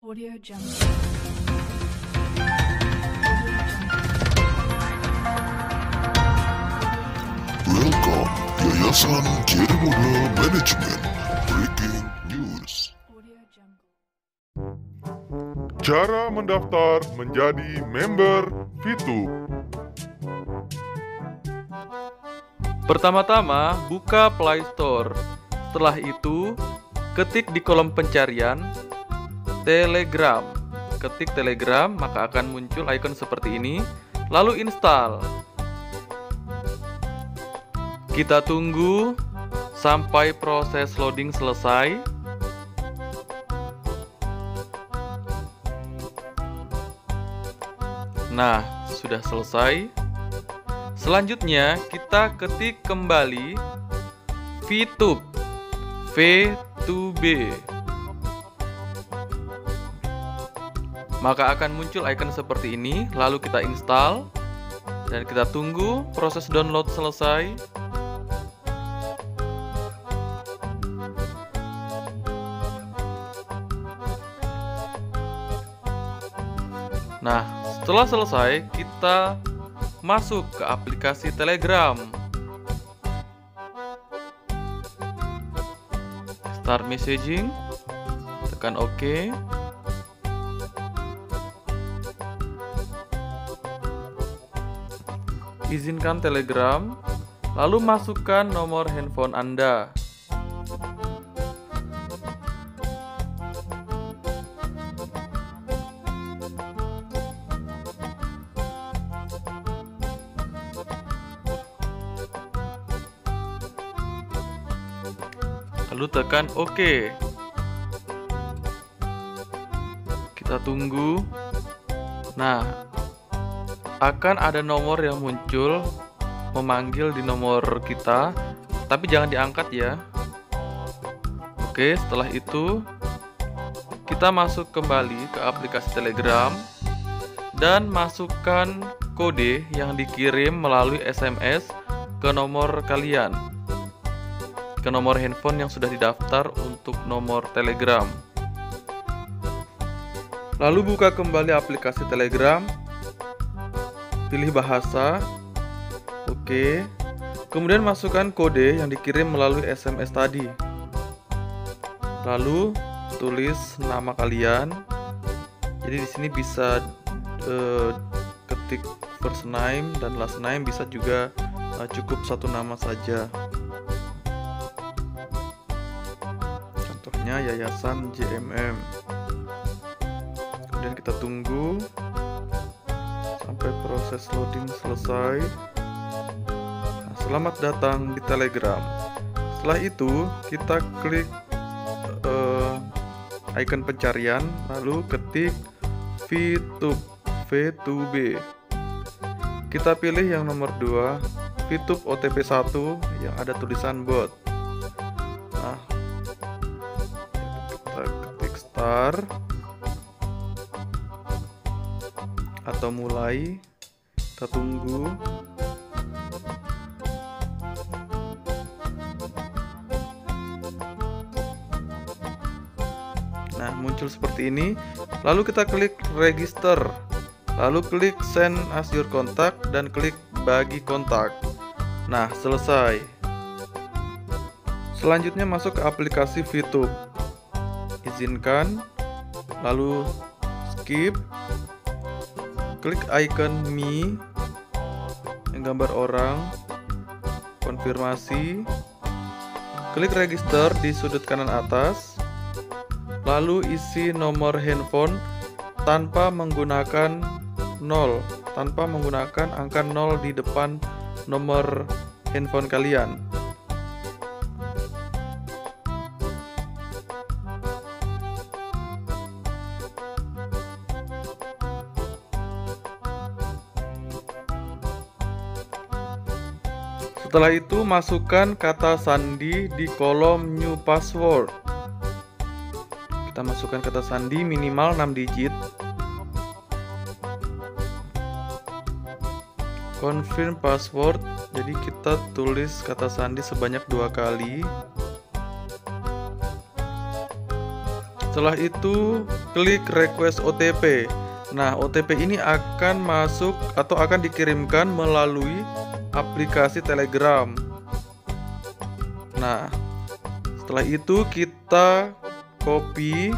Audio jump. Welcome, Yayasan Jerry Model Management. Breaking news. Cara mendaftar menjadi member VTube. Pertama-tama, buka Play Store. Setelah itu, ketik di kolom pencarian Telegram. Ketik Telegram, maka akan muncul icon seperti ini. Lalu install. Kita tunggu sampai proses loading selesai. Nah, sudah selesai. Selanjutnya, kita ketik kembali VTube V2B, maka akan muncul icon seperti ini. Lalu kita install dan kita tunggu proses download selesai. Nah, setelah selesai, kita masuk ke aplikasi Telegram. Start messaging, tekan OK. Izinkan Telegram, lalu masukkan nomor handphone Anda. Lalu tekan OK. Kita tunggu. Nah, akan ada nomor yang muncul memanggil di nomor kita, tapi jangan diangkat ya. Oke, setelah itu kita masuk kembali ke aplikasi Telegram dan masukkan kode yang dikirim melalui SMS ke nomor kalian, ke nomor handphone yang sudah didaftar untuk nomor Telegram. Lalu buka kembali aplikasi Telegram. Pilih bahasa, oke. Kemudian masukkan kode yang dikirim melalui SMS tadi. Lalu tulis nama kalian. Jadi di sini bisa ketik first name dan last name, bisa juga cukup satu nama saja. Contohnya Yayasan JMM. Kemudian kita tunggu sampai proses loading selesai. Nah, selamat datang di Telegram. Setelah itu kita klik icon pencarian, lalu ketik VTube V2B. Kita pilih yang nomor 2, VTube otp1 yang ada tulisan bot. Nah, kita ketik start atau mulai. Kita tunggu. Nah, muncul seperti ini. Lalu kita klik register, lalu klik send as your contact dan klik bagi kontak. Nah, selesai. Selanjutnya masuk ke aplikasi VTube, izinkan, lalu skip. Klik icon mie yang gambar orang, konfirmasi, klik register di sudut kanan atas, lalu isi nomor handphone tanpa menggunakan 0, tanpa menggunakan angka 0 di depan nomor handphone kalian. Setelah itu masukkan kata sandi di kolom new password. Kita masukkan kata sandi minimal 6 digit. Confirm password. Jadi kita tulis kata sandi sebanyak 2 kali. Setelah itu klik request OTP. Nah, OTP ini akan masuk atau akan dikirimkan melalui aplikasi Telegram. Nah, setelah itu kita copy,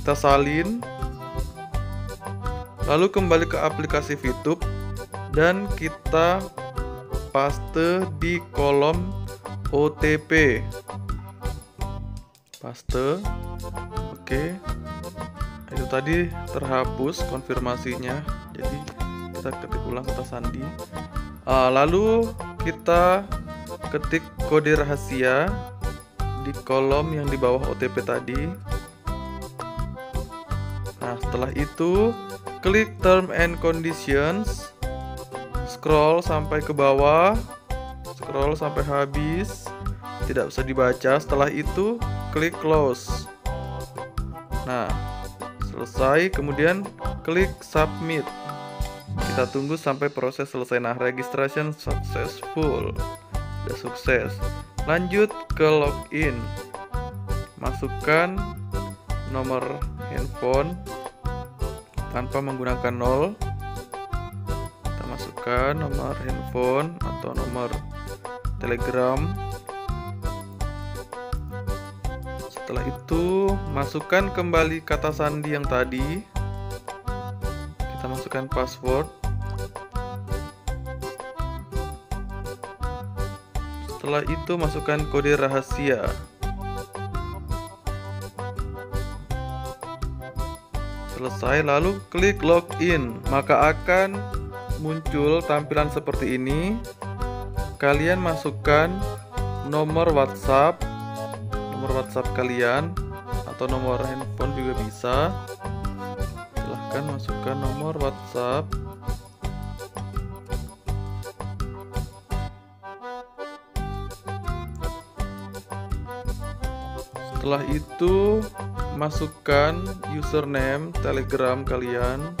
kita salin, lalu kembali ke aplikasi VTube dan kita paste di kolom OTP. Paste, oke. Itu tadi terhapus konfirmasinya, jadi kita ketik ulang kata sandi, lalu kita ketik kode rahasia di kolom yang di bawah OTP tadi. Nah, setelah itu klik term and conditions, scroll sampai ke bawah, scroll sampai habis, tidak bisa dibaca. Setelah itu klik close. Nah, selesai, kemudian klik submit. Kita tunggu sampai proses selesai. Nah, registration successful, sudah sukses. Lanjut ke login, masukkan nomor handphone tanpa menggunakan 0. Kita masukkan nomor handphone atau nomor Telegram. Setelah itu masukkan kembali kata sandi yang tadi. Kita masukkan password. Setelah itu masukkan kode rahasia. Selesai, lalu klik login. Maka akan muncul tampilan seperti ini. Kalian masukkan nomor WhatsApp kalian atau nomor handphone juga bisa. Silahkan masukkan nomor WhatsApp. Setelah itu masukkan username Telegram kalian,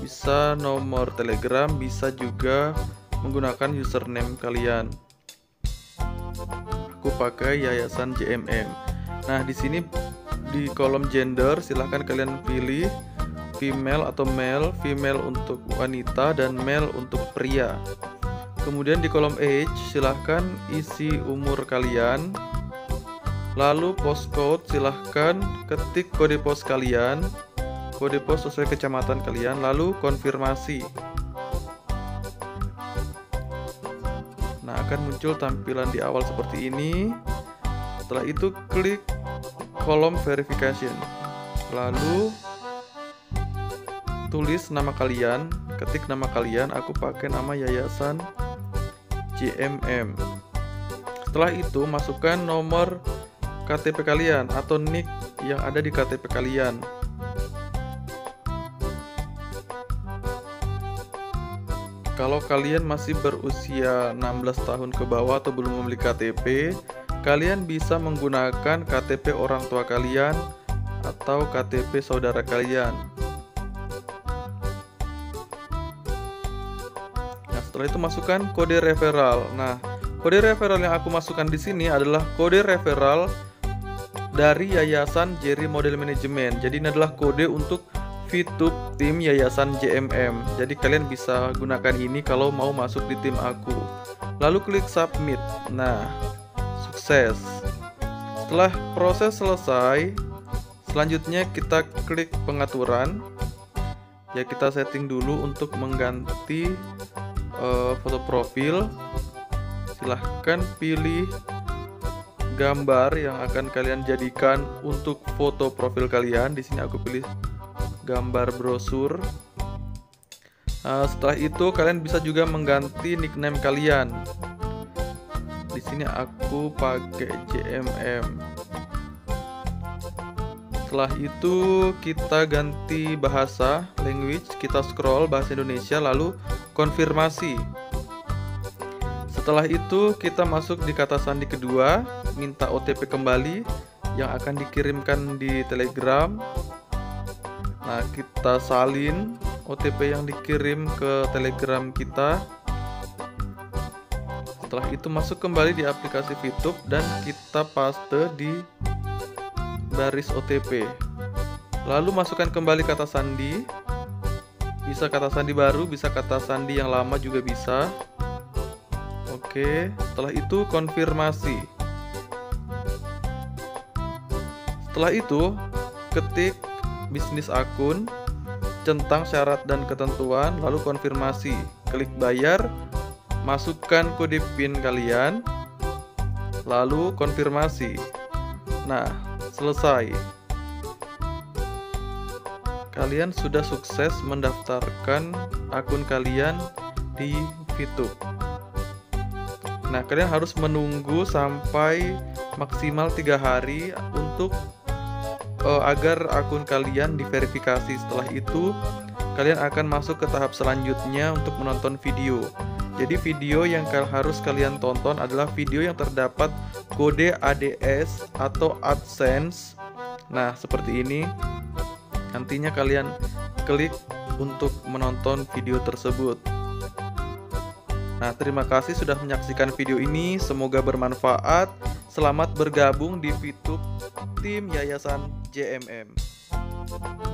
bisa nomor Telegram, bisa juga menggunakan username kalian. Pakai Yayasan JMM. Nah, di sini di kolom gender silahkan kalian pilih female atau male, female untuk wanita dan male untuk pria. Kemudian di kolom age silahkan isi umur kalian. Lalu postcode silahkan ketik kode pos kalian, kode pos sesuai kecamatan kalian. Lalu konfirmasi. Nah, akan muncul tampilan di awal seperti ini. Setelah itu klik kolom verification. Lalu tulis nama kalian, ketik nama kalian. Aku pakai nama Yayasan JMM. Setelah itu masukkan nomor KTP kalian atau NIK yang ada di KTP kalian. Kalau kalian masih berusia 16 tahun ke bawah atau belum memiliki KTP, kalian bisa menggunakan KTP orang tua kalian atau KTP saudara kalian. Nah, setelah itu masukkan kode referral. Nah, kode referral yang aku masukkan di sini adalah kode referral dari Yayasan Jerry Model Management. Jadi ini adalah kode untuk VTube tim Yayasan JMM. Jadi kalian bisa gunakan ini kalau mau masuk di tim aku. Lalu klik submit. Nah, sukses. Setelah proses selesai, selanjutnya kita klik pengaturan. Ya, kita setting dulu untuk mengganti foto profil. Silahkan pilih gambar yang akan kalian jadikan untuk foto profil kalian. Di sini aku pilih gambar brosur. Setelah itu kalian bisa juga mengganti nickname kalian. Di sini aku pakai JMM. Setelah itu kita ganti bahasa, language, kita scroll bahasa Indonesia, lalu konfirmasi. Setelah itu kita masuk di kata sandi kedua, minta OTP kembali yang akan dikirimkan di Telegram. Nah, kita salin OTP yang dikirim ke Telegram kita. Setelah itu masuk kembali di aplikasi VTube dan kita paste di baris OTP. Lalu masukkan kembali kata sandi. Bisa kata sandi baru, bisa kata sandi yang lama juga bisa. Oke, setelah itu konfirmasi. Setelah itu ketik bisnis akun, centang syarat dan ketentuan, lalu konfirmasi. Klik bayar, masukkan kode PIN kalian, lalu konfirmasi. Nah, selesai. Kalian sudah sukses mendaftarkan akun kalian di VTube. Nah, kalian harus menunggu sampai maksimal 3 hari untuk agar akun kalian diverifikasi. Setelah itu, kalian akan masuk ke tahap selanjutnya untuk menonton video. Jadi video yang harus kalian tonton adalah video yang terdapat kode ADS atau AdSense. Nah, seperti ini. Nantinya kalian klik untuk menonton video tersebut. Nah, terima kasih sudah menyaksikan video ini. Semoga bermanfaat. Selamat bergabung di VTube Tim Yayasan JMM.